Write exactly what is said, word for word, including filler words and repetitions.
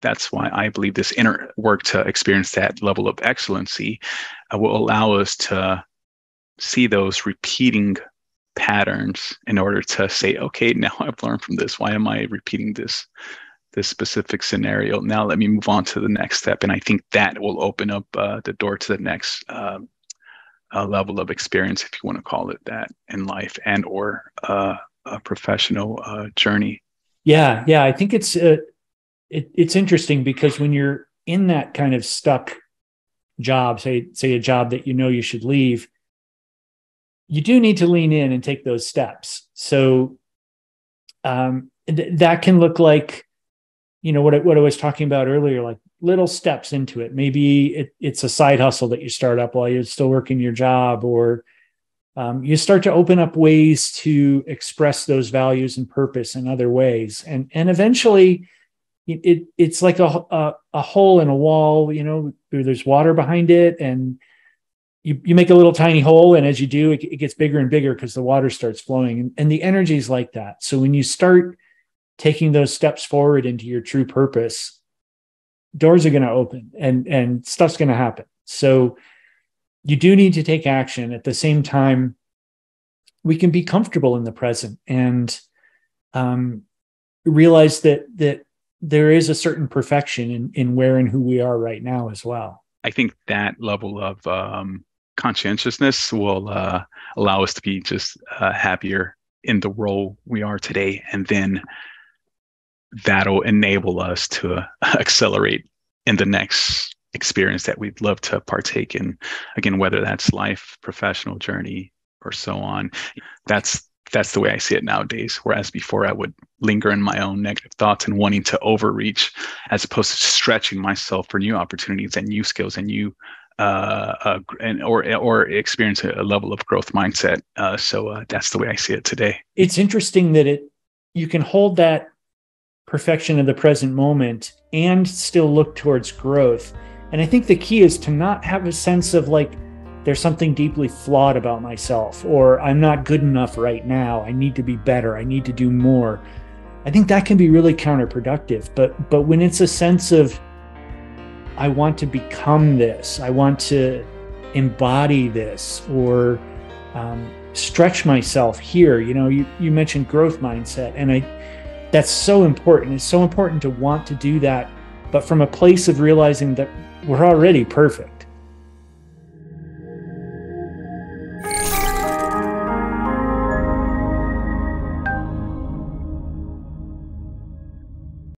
That's why I believe this inner work to experience that level of excellency uh, will allow us to see those repeating patterns in order to say, okay, now I've learned from this. Why am I repeating this, this specific scenario? Now let me move on to the next step. And I think that will open up uh, the door to the next uh, uh, level of experience, if you want to call it that, in life and or uh, a professional uh, journey. Yeah, yeah. I think it's... Uh... It, it's interesting because when you're in that kind of stuck job, say, say a job that you know you should leave, you do need to lean in and take those steps. So um, th- that can look like, you know, what I, what I was talking about earlier, like little steps into it. Maybe it, it's a side hustle that you start up while you're still working your job, or um, you start to open up ways to express those values and purpose in other ways. And, and eventually... It it's like a, a a hole in a wall, you know, there's water behind it, and you, you make a little tiny hole, and as you do, it, it gets bigger and bigger because the water starts flowing, and, and the energy is like that. So when you start taking those steps forward into your true purpose, doors are going to open and and stuff's going to happen. So you do need to take action. At the same time, we can be comfortable in the present and um, realize that that. There is a certain perfection in, in where and who we are right now as well. I think that level of um, conscientiousness will uh, allow us to be just uh, happier in the role we are today. And then that'll enable us to accelerate in the next experience that we'd love to partake in. Again, whether that's life, professional journey, or so on, that's That's the way I see it nowadays. Whereas before I would linger in my own negative thoughts and wanting to overreach, as opposed to stretching myself for new opportunities and new skills and new, uh, uh and or or experience a level of growth mindset. Uh, so uh, that's the way I see it today. It's interesting that it you can hold that perfection of the present moment and still look towards growth. And I think the key is to not have a sense of like, there's something deeply flawed about myself, or I'm not good enough right now. I need to be better. I need to do more. I think that can be really counterproductive. But but when it's a sense of, I want to become this, I want to embody this, or um, stretch myself here. You know, you, you mentioned growth mindset, and I that's so important. It's so important to want to do that, but from a place of realizing that we're already perfect.